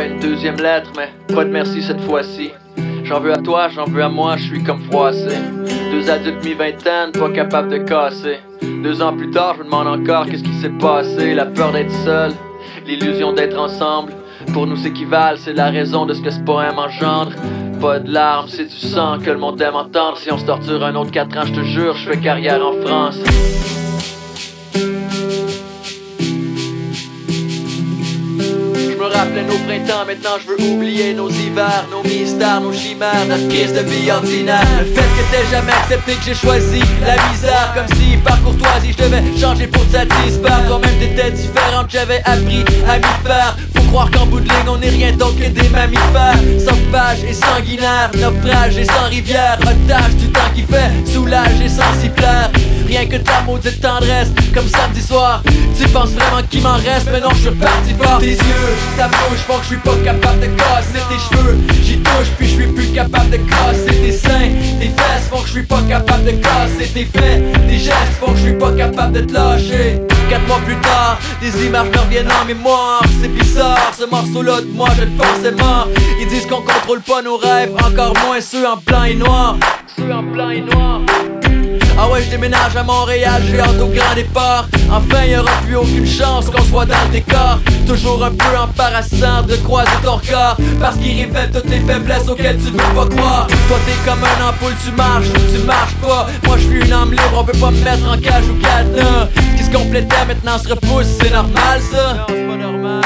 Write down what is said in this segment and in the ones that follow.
ouais, une deuxième lettre, mais pas de merci cette fois-ci. J'en veux à toi, j'en veux à moi, je suis comme froissé. Deux adultes mi-vingtaine, pas capable de casser. 2 ans plus tard, je me demande encore qu'est-ce qui s'est passé. La peur d'être seul, l'illusion d'être ensemble. Pour nous s'équivalent, c'est la raison de ce que ce poème engendre. Pas de larmes, c'est du sang que le monde aime entendre. Si on se torture un autre 4 ans, je te jure, je fais carrière en France. Rappelez nos printemps, maintenant je veux oublier nos hivers, nos mystères, nos chimères, notre crise de vie ordinaire. Le fait que t'aies jamais accepté que j'ai choisi la misère, comme si par courtoisie je devais changer pour te satisfaire. Toi-même t'étais différente, j'avais appris à m'y faire. Faut croire qu'en bout de ligne on n'est rien d'autre que des mammifères. Sauvages et sanguinaires, naufrages et sans rivière, otage du temps qui fait, soulage et sans s'y plaire. Rien que de la maudite tendresse, comme samedi soir. Tu penses vraiment qu'il m'en reste, mais non, je suis reparti fort. Tes yeux, ta bouche font que je suis pas capable de casser. Tes cheveux, j'y touche, puis je suis plus capable de casser. Tes seins, tes fesses font que je suis pas capable de casser. Tes faits, tes gestes font que je suis pas capable de te lâcher. 4 mois plus tard, des images me reviennent en mémoire. C'est bizarre, ce morceau-là de moi, je le pensais mort. Ils disent qu'on contrôle pas nos rêves, encore moins ceux en blanc et noir. Ceux en blanc et noir. Ah ouais, je déménage à Montréal, j'ai hâte au grand départ. Enfin, y aura plus aucune chance qu'on se voit dans le décor. Toujours un peu embarrassant de croiser ton regard, parce qu'il révèle toutes les faiblesses auxquelles tu veux pas croire. Toi t'es comme un ampoule, tu marches ou tu marches pas. Moi je suis une âme libre, on peut pas me mettre en cage ou cadenas. Ce qui se complétait maintenant se repousse, c'est normal ça? Non, c'est pas normal.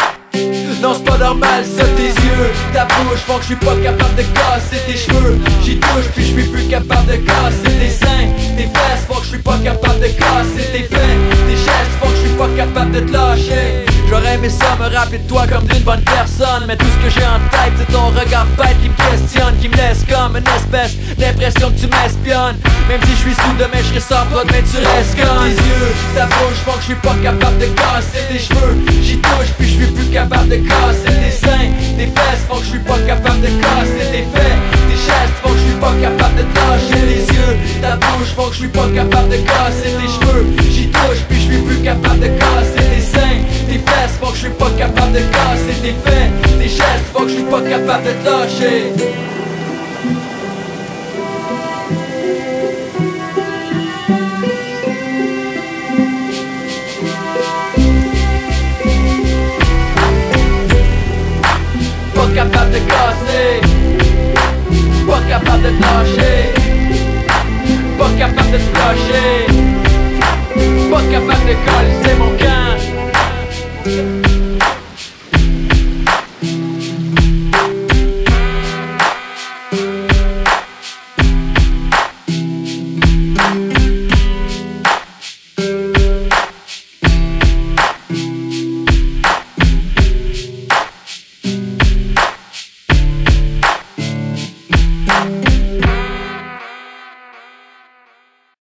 Non, c'est pas normal ça. Tes yeux, ta bouche font que je suis pas capable de casser. Tes cheveux, j'y touche puis je suis plus capable de casser. Tes seins, tes fesses font que je suis pas capable de casser. Tes faits, tes gestes font que je suis pas capable de te lâcher. J'aurais aimé ça me rappeler de toi comme d'une bonne personne, mais tout ce que j'ai en tête c'est ton regard bête qui me questionne, qui me laisse comme une espèce d'impression que tu m'espionnes. Même si je suis sous, demain je ressors, toi demain tu restes con. Tes yeux, ta bouche font que je suis pas capable de casser. Tes cheveux, j'y touche puis je suis plus capable de casser. Tes seins, tes fesses font que je suis pas capable de casser. Tes faits, tes gestes font que je suis pas capable de te lâcher. Tes yeux, ta bouche font que je suis pas capable de casser. Tes cheveux, j'y touche puis je suis plus capable de casser. Tes seins, tes fesses font que je suis pas capable de casser. Tes faits, tes gestes font que je suis pas capable de te lâcher.